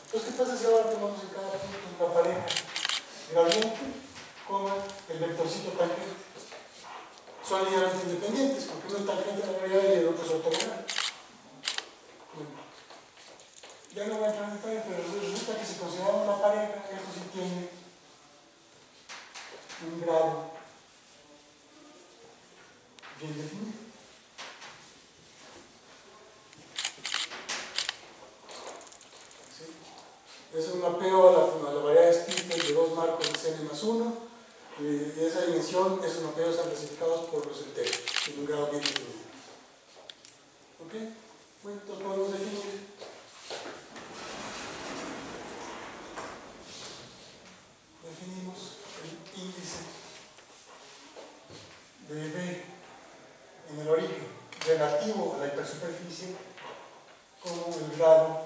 Entonces, ¿qué pasa si ahora tomamos en cada punto una pareja gradiente, coma, el vectorcito tangente? Son ligeramente independientes, porque uno es tangente a la variedad y el otro es ortogonal. Bueno, ya no voy a entrar en detalles, pero resulta que si consideramos la pareja, esto sí tiene un grado bien definido. ¿Sí? Es un mapeo a la, a la variedad estífel de dos marcos de n más uno. Eh, esa dimensión, esos mapeos están clasificados por los enteros, en un grado bien definido. ¿Ok? Bueno, entonces podemos definir de B en el origen relativo a la hipersuperficie como el grado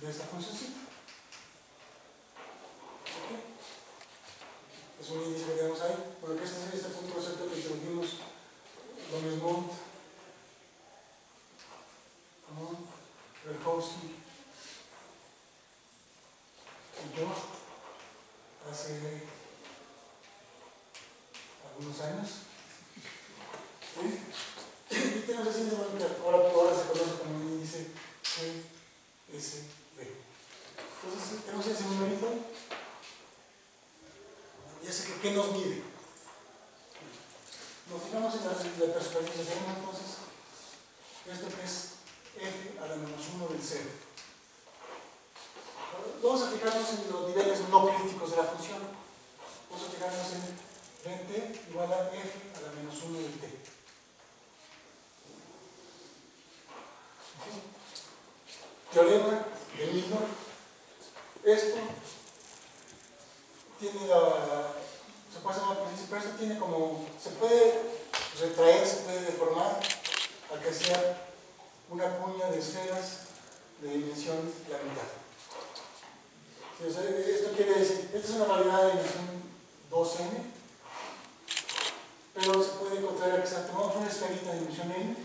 de esta funcioncita. ¿Okay? Es un índice que tenemos ahí. Porque este, este fue un concepto que introducimos Gómez Mont, Verhofsky y yo hace algunos años. ¿Sí? Y tenemos ese índice que ahora, ahora se conoce como un índice C S B. Entonces tenemos ese numerito. Y ese que ¿qué nos mide? Nos fijamos en la, la perspectiva de una, entonces esto que es f a la menos uno del cero. Vamos a fijarnos en los niveles no críticos de la función. Vamos a fijarnos en t igual a f a la menos uno del t. ¿Sí? Teorema de Milnor. Esto tiene la... se puede hacer una principio, esto tiene como... se puede retraer, se puede deformar a que sea una cuña de esferas de dimensión la mitad. Sí, o sea, esto quiere decir, esta es una variedad de dimensión dos ene, pero se puede encontrar exactamente una esferita de dimensión n,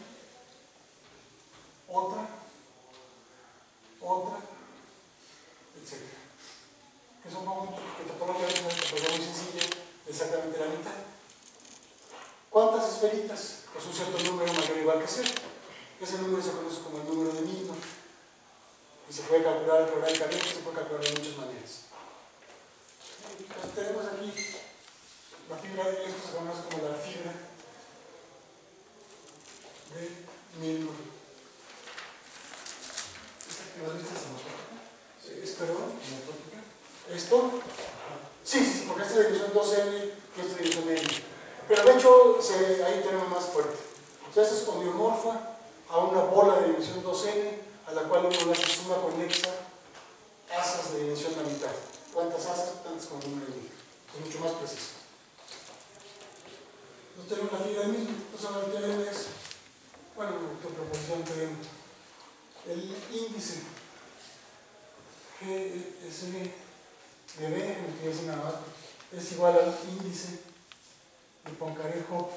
otra, otra, etcétera. Que son como que topológicamente es muy sencilla, exactamente la mitad. ¿Cuántas esferitas? Pues un cierto número mayor o igual que cero. Ese número se conoce como el número de Milnor y se puede calcular algebraicamente, se puede calcular de muchas maneras. Entonces, tenemos aquí la fibra de esto, se conoce como la fibra de Milnor. ¿Es perdón? ¿Esto? Sí, sí, porque esta división dos ene y esta división n. Pero de hecho, se, ahí tenemos más fuerte. O sea, esto es homeomorfa a una bola de dimensión dos ene a la cual uno le hace suma conexa asas de dimensión la mitad. ¿Cuántas asas? Tantas como el número de mil. Es mucho más preciso. No tenemos la fibra de mil. Entonces el teorema es, bueno, tu proposición teorema, el índice G S B de B, en el que es nada más, es igual al índice de Poincaré-Hopf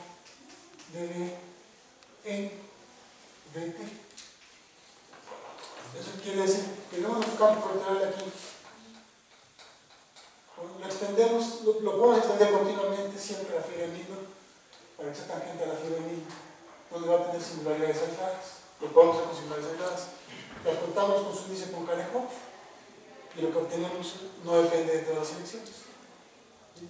de B en veinte. Eso quiere decir que no nos buscamos controlar aquí. Lo extendemos, lo, lo podemos extender continuamente siempre a la fibra de Milnor para que sea tangente a la fibra de Milnor, donde va a tener singularidades aisladas. Lo podemos hacer con singularidades aisladas. Las contamos con su índice Poincaré-Hopf y lo que obtenemos no depende de todas las elecciones. ¿Sí?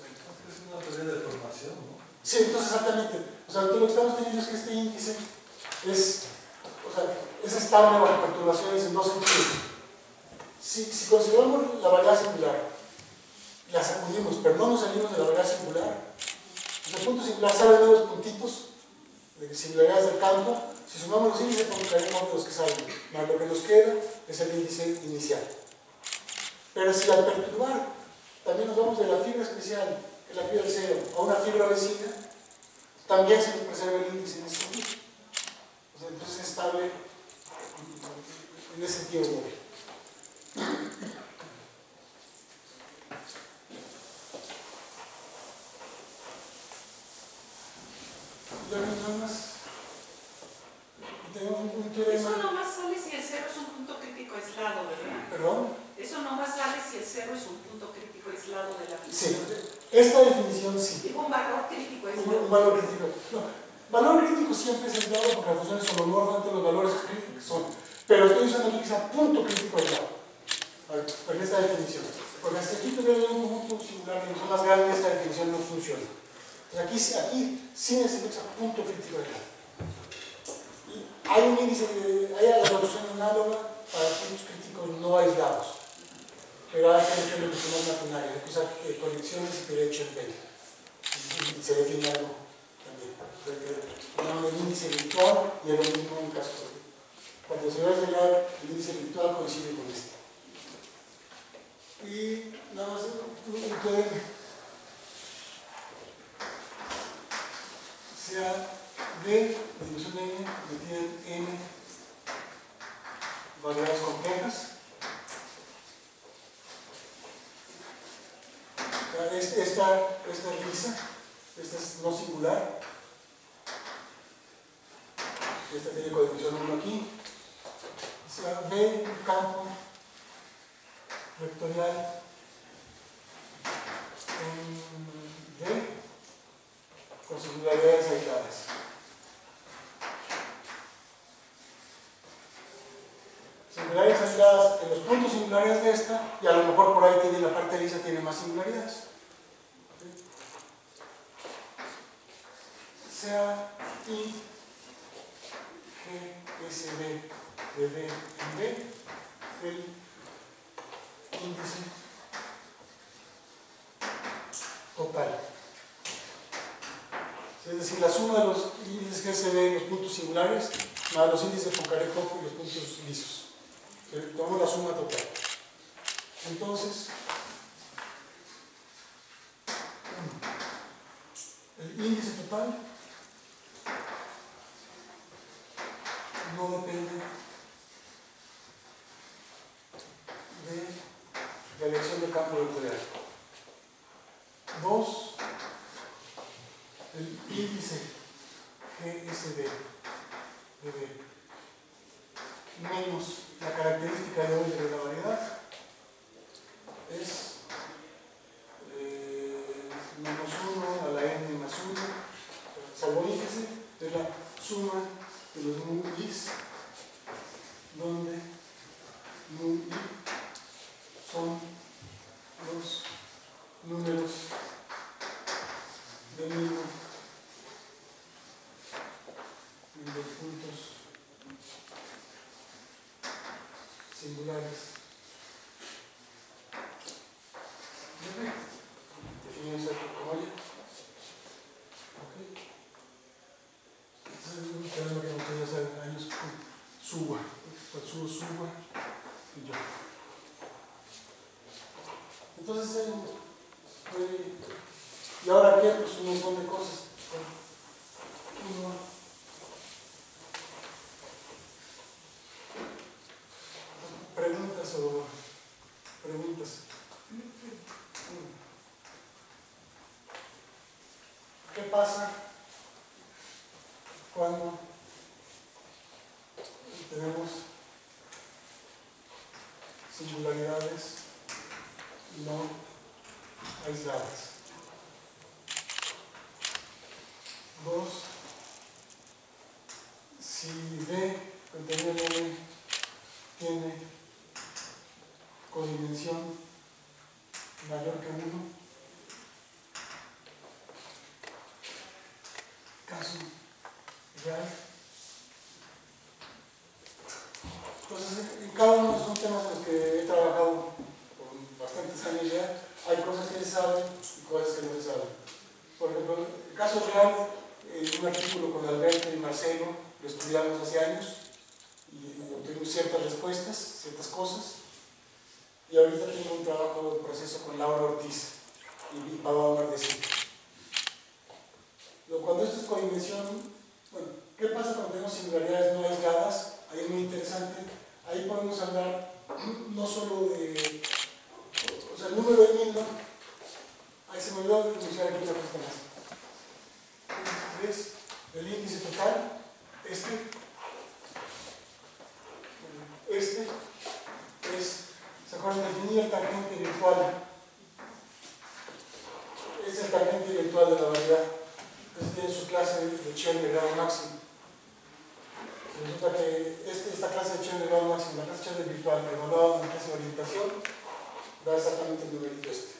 Entonces es una teoría de formación, ¿no? Sí, entonces exactamente. O sea, lo que estamos teniendo es que este índice es, o sea, es estable bajo perturbaciones en dos sentidos. Si, si consideramos la variedad singular, la sacudimos, pero no nos salimos de la variedad singular, pues el punto singular sale de los puntitos de singularidades del campo. Si sumamos los índices, encontraremos los que salen, más lo que nos queda es el índice inicial. Pero si al perturbar también nos vamos de la fibra especial, que la fibra del cero, a una fibra vecina, también se preserva el índice en ese sentido. O sea, entonces es estable en ese sentido móvil. Ya no más. Tenemos un punto de... Eso nomás sale si el cero es un punto crítico aislado, ¿verdad? ¿Perdón? Eso nomás sale si el cero es un punto crítico aislado de la función. Sí. Esta definición sí. Un valor crítico. Un, un valor crítico. No, valor crítico siempre es aislado porque las funciones son homorfas, los valores críticos son. Pero estoy usando aquí que sea punto crítico aislado. Porque esta definición. Porque hasta aquí tuviera un conjunto singular de dimensión más grande, esta definición no funciona. Entonces aquí, aquí sí necesito que sea punto crítico aislado. Y hay un índice, de, hay la solución análoga para puntos críticos no aislados. Pero hay que hacer lo que tenemos maquinaria, hay que usar eh, conexiones y derecho en B. Y, y se define algo también. Porque el índice virtual y el mismo en caso. Cuando se va a llegar, el índice virtual coincide con este. y nada más ustedes sea D, dimensión n, metida en n variables complejas. Esta, esta es lisa, esta es no singular, esta tiene codimensión uno aquí, o sea, B, un campo vectorial en D con singularidades aisladas. Singularidades aisladas en los puntos singulares de esta, y a lo mejor por ahí tiene la parte lisa, tiene más singularidades. Sea I, G, S, B, de B en B, el índice total. Es decir, la suma de los índices G, S, B en los puntos singulares, más los índices Poincaré-Hopf y los puntos lisos. Tomamos la suma total. Entonces, el índice total no depende de la elección del campo vectorial. Dos, el índice G S D de B menos la característica de hoy de la variedad es eh, menos uno a la n más uno, salvo índice, de la suma de los mu i's, donde mu i son los números de mínimo en los puntos singulares de B, definidos como ella. Okay. Eso es lo que ustedes saben, años suba, suba, suba y ya. Entonces, eh, eh, y ahora aquí pues un montón de cosas. Uno, preguntas o preguntas. ¿Qué pasa cuando tenemos singularidades no aisladas? Dos, si D contenido en N tiene codimensión mayor que uno, caso real. Entonces, en cada uno de esos temas en los que he trabajado por bastantes años ya, hay cosas que se saben y cosas que no se saben. Por ejemplo, el caso real, en un artículo con Alberto y Marcelo, lo estudiamos hace años y obtuvimos ciertas respuestas, ciertas cosas, y ahorita tengo un trabajo en proceso con Laura Ortiz y Pablo Mardesí. Cuando esto es codimensión, bueno, ¿qué pasa cuando tenemos singularidades no aisladas? Ahí es muy interesante. Ahí podemos hablar no solo de, o sea, el número de Milnor. Ahí se me olvidó pronunciar aquí una cosa más. ¿Ves? El índice total, este, este, es, ¿se acuerdan? Definir el tangente virtual. Es el tangente virtual de la variedad. Este tiene su clase de Chern de grado máximo. Resulta que este, esta clase de Chern de grado máximo, la clase de Chern de virtual, evaluada en la clase de orientación, da exactamente el numerito este.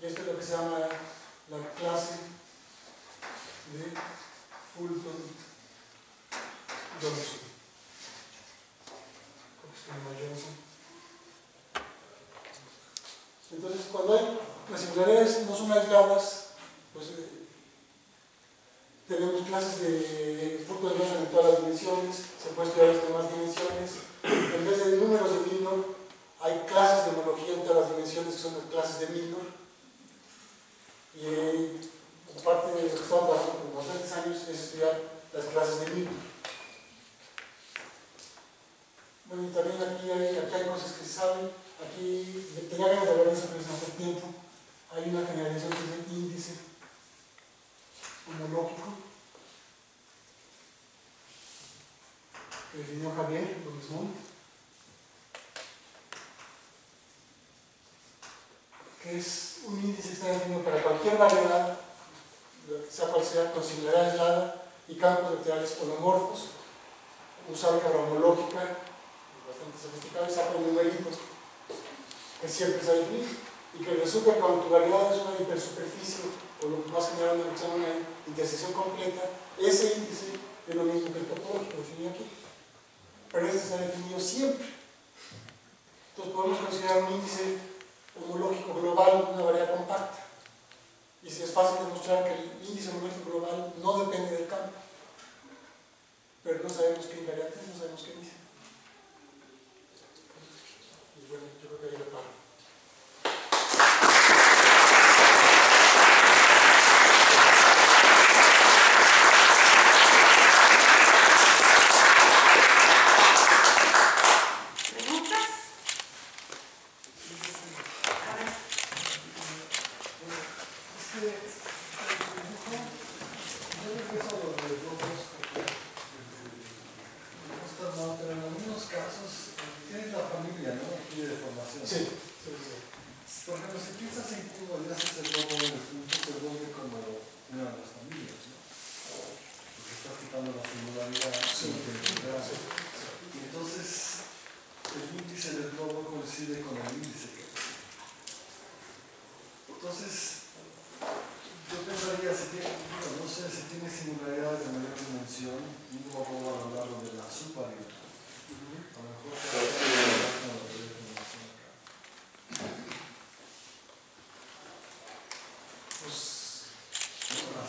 Y esto es lo que se llama la clase de Fulton Johnson. Entonces, cuando hay las singularidades no son aisladas, pues eh, tenemos clases de Fulton Johnson en todas las dimensiones, se puede estudiar las demás dimensiones. En vez de números de Milnor, Hay clases de homología en todas las dimensiones que son las clases de Milnor. Y eh, parte de los bastantes años es estudiar las clases de Milnor. Bueno, y también aquí hay, aquí hay cosas que se saben. Aquí tenía ganas de hablar de eso, pero se hace tiempo. Hay una generalización que es el índice homológico que definió Javier, Gómez Mont, que es un índice que está definido para cualquier variedad, sea cual sea, con singularidad aislada y campos vectoriales holomorfos, usando carga homológica. Bastante sofisticado y saca un numerito que siempre se definir y que resulta que cuando tu variedad es una hipersuperficie o lo que vas a generar una, una intersección completa, ese índice es lo mismo que el topológico definido aquí, pero este se ha definido siempre. Entonces podemos considerar un índice homológico global una variedad compacta, y si es fácil demostrar que el índice homológico global no depende del campo, pero no sabemos qué invariantes, no sabemos qué índice. Bueno, yo creo que ahí lo paro. ¿Preguntas? A ver. Es que yo empiezo a los dos, pero en algunos casos tienes la familia, ¿no? De formación. Sí, sí, sí. Por ejemplo, si piensas en Cuba, ya haces el doble, el doble como una de las familias, ¿no? Porque estás quitando la singularidad, sí, sí. Y entonces, el índice del globo coincide con el índice que entonces, yo pensaría, si tiene, no sé, si tiene singularidades de mayor dimensión, no puedo valorarlo de la subvariedad. A lo mejor hasta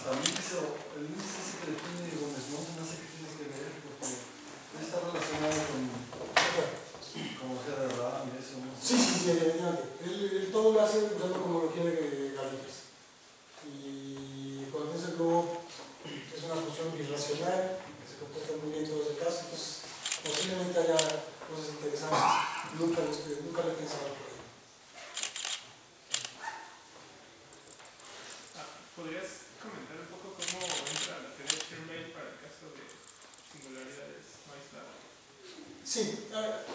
el índice, el índice sí que define Gómez Mont, no sé qué tiene que ver, porque está relacionado con, con la de Riemann y eso, ¿no? Sí, sí, sí, el, el todo lo hace usando homología de Galitas. Y cuando es el globo, es una función irracional, que se comporta muy bien en todos los casos, entonces posiblemente haya cosas interesantes, nunca lo estudié, nunca lo he pensado por ahí. ¿Podrías comentar un poco cómo entra la teoría de Chern para el caso de singularidades no aisladas? Sí,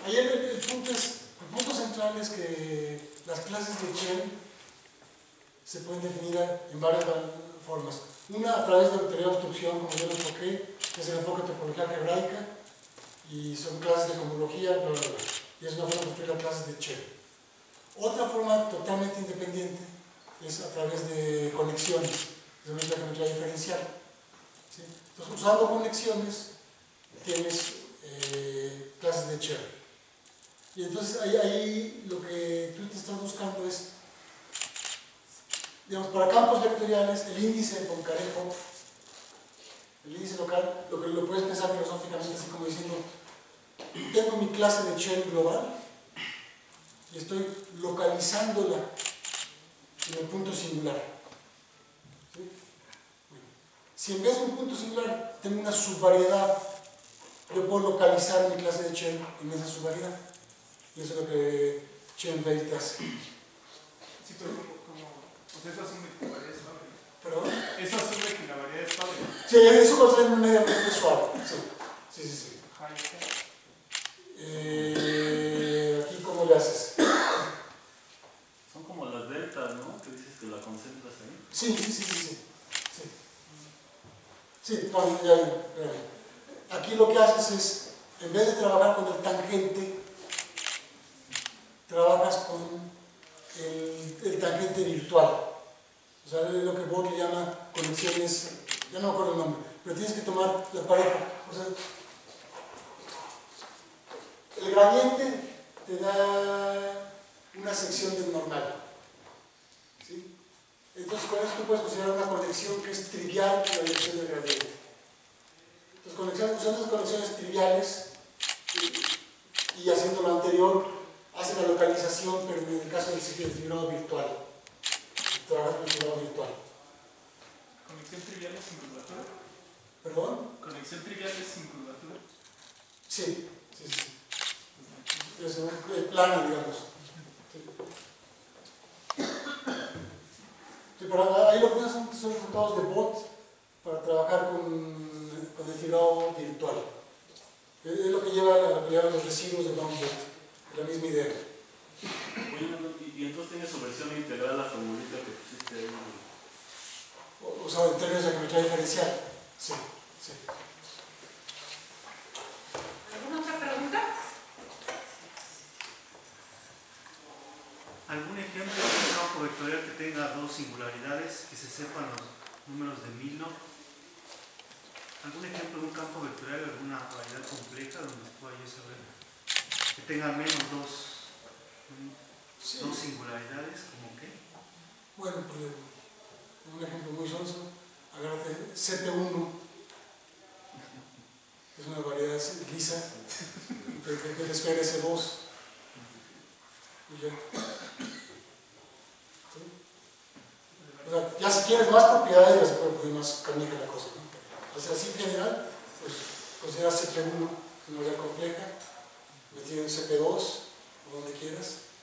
ahí el, el, punto es, el punto central es que las clases de Chern se pueden definir en varias formas. Una a través de la teoría de obstrucción, como yo lo enfoqué, que es el enfoque de topología algebraica, y son clases de homología, bla, bla, bla. Y es una forma de construir las clases de Chern. Otra forma totalmente independiente es a través de conexiones, de una geometría diferencial, ¿sí? Entonces, usando conexiones, tienes eh, clases de Chern. Y entonces ahí, ahí lo que tú te estás buscando es, digamos, para campos vectoriales, el índice de Poincaré-Hopf, el índice local, lo que lo puedes pensar filosóficamente así como diciendo, tengo mi clase de Chern global y estoy localizándola en el punto singular, ¿sí? Bueno, si en vez de un punto singular tengo una subvariedad, yo puedo localizar mi clase de Chern en esa subvariedad, y eso es lo que Chern te hace. Sí, pero como, como pues eso asume que la variedad es suave. ¿Perdón? Eso asume que la variedad es suave. Sí, eso considera un medio ambiente suave, sí, sí, sí, sí. Eh, ¿Aquí cómo le haces? Son como las deltas, ¿no? Que dices que la concentras ahí. Sí, sí, sí, sí. Sí, sí, no, ya, ya. Aquí lo que haces es, en vez de trabajar con el tangente, trabajas con el, el tangente virtual. O sea, es lo que Bott le llama conexiones, ya no me acuerdo el nombre, pero tienes que tomar la pareja. O sea, el gradiente te da una sección del normal, ¿sí? Entonces con eso tú puedes considerar una conexión que es trivial con la dirección del gradiente. Entonces usando esas conexiones triviales y, y haciendo lo anterior hace hace la localización, pero en el caso del sitio del figurado virtual. Trabajas con el figurado virtual. ¿Conexión trivial es sin curvatura? ¿Perdón? ¿Conexión trivial es sin curvatura? Sí, sí, sí. Es plano, digamos. Sí. Sí, pero ahí lo que son, son resultados de Bott para trabajar con, con el figurado virtual. Es lo que lleva a lo que llevan los residuos de Bott. Es la misma idea. ¿Y entonces tiene su versión integral la formulita que pusiste ahí? O sea, en términos de geometría diferencial. Sí, sí. ¿Alguna otra pregunta? ¿Algún ejemplo de un campo vectorial que tenga dos singularidades que se sepan los números de Milnor? ¿Algún ejemplo de un campo vectorial, alguna variedad compleja donde pueda yo saber que tenga menos dos, sí. dos singularidades? ¿Como qué? Bueno, pues un ejemplo muy sonso, agárrate C P uno, es una variedad lisa, pero que te espera S dos. Y ya. ¿Sí? O sea, ya si quieres más propiedades, ya se puede poner más canija la cosa, ¿no? O sea, así en general, pues considera C P uno una variedad compleja, metido en C P dos, o donde quieras.